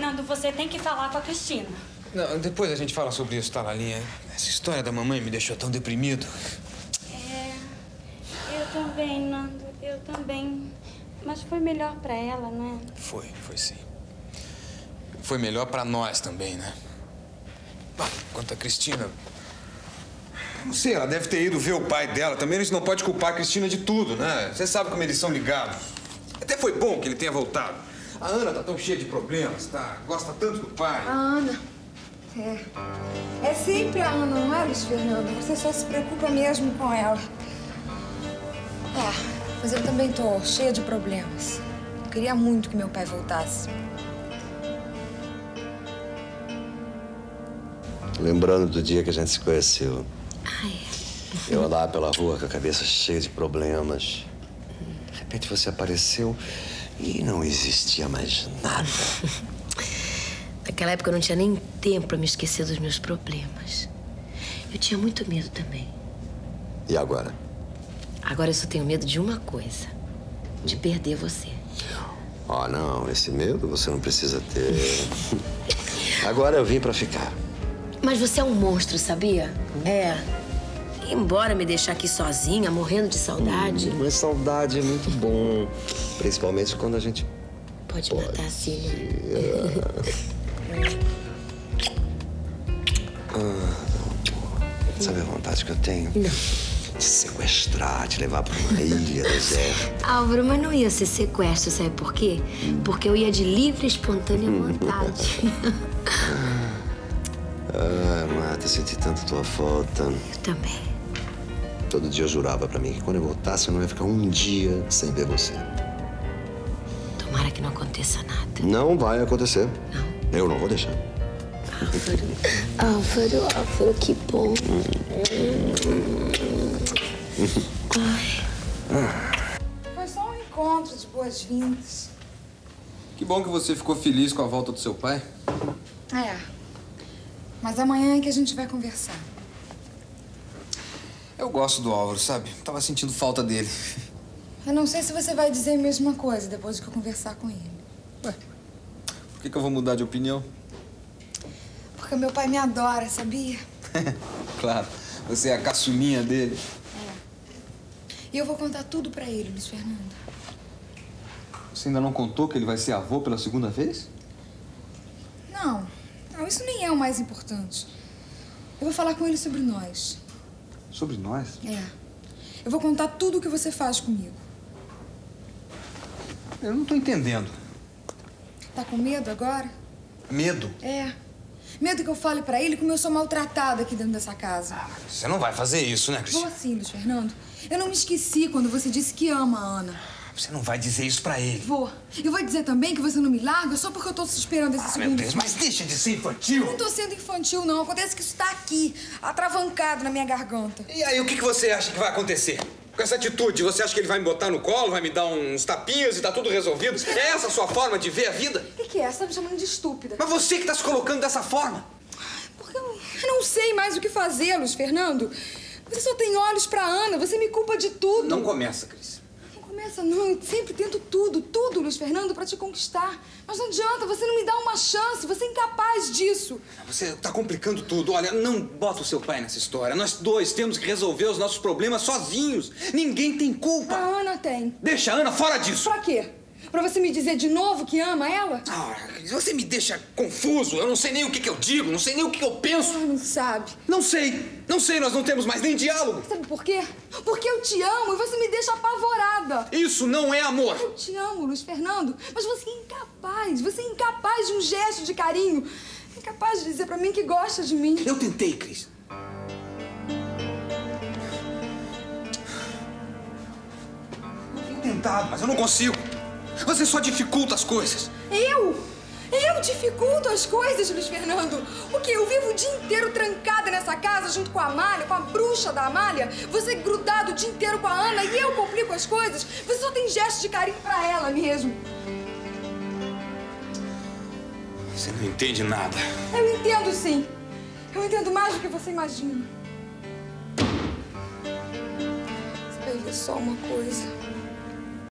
Nando, você tem que falar com a Cristina. Não, depois a gente fala sobre isso, tá, Lalinha? Essa história da mamãe me deixou tão deprimido. É, eu também, Nando, eu também. Mas foi melhor pra ela, né? Foi, foi sim. Foi melhor pra nós também, né? Bom, quanto a Cristina... Não sei, ela deve ter ido ver o pai dela. Também a gente não pode culpar a Cristina de tudo, né? Você sabe como eles são ligados. Até foi bom que ele tenha voltado. A Ana tá tão cheia de problemas, tá? Gosta tanto do pai. A Ana... É. É sempre a Ana, não é, Luís Fernando? Você só se preocupa mesmo com ela. É, mas eu também tô cheia de problemas. Eu queria muito que meu pai voltasse. Lembrando do dia que a gente se conheceu. Eu andava pela rua com a cabeça cheia de problemas. De repente você apareceu e não existia mais nada. Naquela época eu não tinha nem tempo pra me esquecer dos meus problemas. Eu tinha muito medo também. E agora? Agora eu só tenho medo de uma coisa. De perder você. Oh, não. Esse medo você não precisa ter. Agora eu vim pra ficar. Mas você é um monstro, sabia? É. Embora me deixar aqui sozinha, morrendo de saudade. Mas saudade é muito bom. Principalmente quando a gente... Pode matar assim, né? Sabe a vontade que eu tenho? Não. Te sequestrar, te levar pra uma ilha deserta. Álvaro, mas não ia ser sequestro, sabe por quê? Porque eu ia de livre, espontânea vontade. Ah, Marta, eu senti tanto tua falta. Eu também. Todo dia eu jurava pra mim que quando eu voltasse eu não ia ficar um dia sem ver você. Tomara que não aconteça nada. Não vai acontecer. Não. Eu não vou deixar. Álvaro, Álvaro, Álvaro, que bom. Ai. Foi só um encontro de boas-vindas. Que bom que você ficou feliz com a volta do seu pai. É. Mas amanhã é que a gente vai conversar. Eu gosto do Álvaro, sabe? Tava sentindo falta dele. Eu não sei se você vai dizer a mesma coisa depois que eu conversar com ele. Ué, por que eu vou mudar de opinião? Porque meu pai me adora, sabia? Claro, você é a caçulinha dele. É. E eu vou contar tudo pra ele, Luís Fernando. Você ainda não contou que ele vai ser avô pela segunda vez? Não. Não, isso nem é o mais importante. Eu vou falar com ele sobre nós. Sobre nós? É. Eu vou contar tudo o que você faz comigo. Eu não tô entendendo. Tá com medo agora? Medo? É. Medo que eu fale pra ele como eu sou maltratada aqui dentro dessa casa. Ah, você não vai fazer isso, né, Cristina? Vou sim, Luís Fernando. Eu não me esqueci quando você disse que ama a Ana. Você não vai dizer isso pra ele. Vou. Eu vou dizer também que você não me larga só porque eu tô esperando esse segundo... meu Deus, mas deixa de ser infantil. Eu não tô sendo infantil, não. Acontece que isso tá aqui, atravancado na minha garganta. E aí, o que você acha que vai acontecer? Com essa atitude, você acha que ele vai me botar no colo, vai me dar uns tapinhas e tá tudo resolvido? É essa a sua forma de ver a vida? O que é? Você tá me chamando de estúpida. Mas você que tá se colocando dessa forma. Porque eu não sei mais o que fazer, Luís Fernando. Você só tem olhos pra Ana, você me culpa de tudo. Não começa, Cris. Não, eu sempre tento tudo, Luís Fernando, pra te conquistar. Mas não adianta, você não me dá uma chance, você é incapaz disso. Você tá complicando tudo. Olha, não bota o seu pai nessa história. Nós dois temos que resolver os nossos problemas sozinhos. Ninguém tem culpa. A Ana tem. Deixa a Ana fora disso. Pra quê? Pra você me dizer de novo que ama ela? Ah, você me deixa confuso. Eu não sei nem o que eu digo, não sei nem o que eu penso. Não sabe. Não sei. Não sei, nós não temos mais nem diálogo. Sabe por quê? Porque eu te amo e você me deixa apavorada. Isso não é amor. Eu te amo, Luís Fernando, mas você é incapaz de um gesto de carinho. É incapaz de dizer pra mim que gosta de mim. Eu tentei, Cris. Eu tenho tentado, mas eu não consigo. Você só dificulta as coisas. Eu? Eu dificulto as coisas, Luís Fernando. O quê? Eu vivo o dia inteiro trancada nessa casa junto com a Amália, com a bruxa da Amália. Você grudado o dia inteiro com a Ana e eu complico as coisas. Você só tem gesto de carinho pra ela mesmo. Você não entende nada. Eu entendo, sim. Eu entendo mais do que você imagina. Você vê só uma coisa.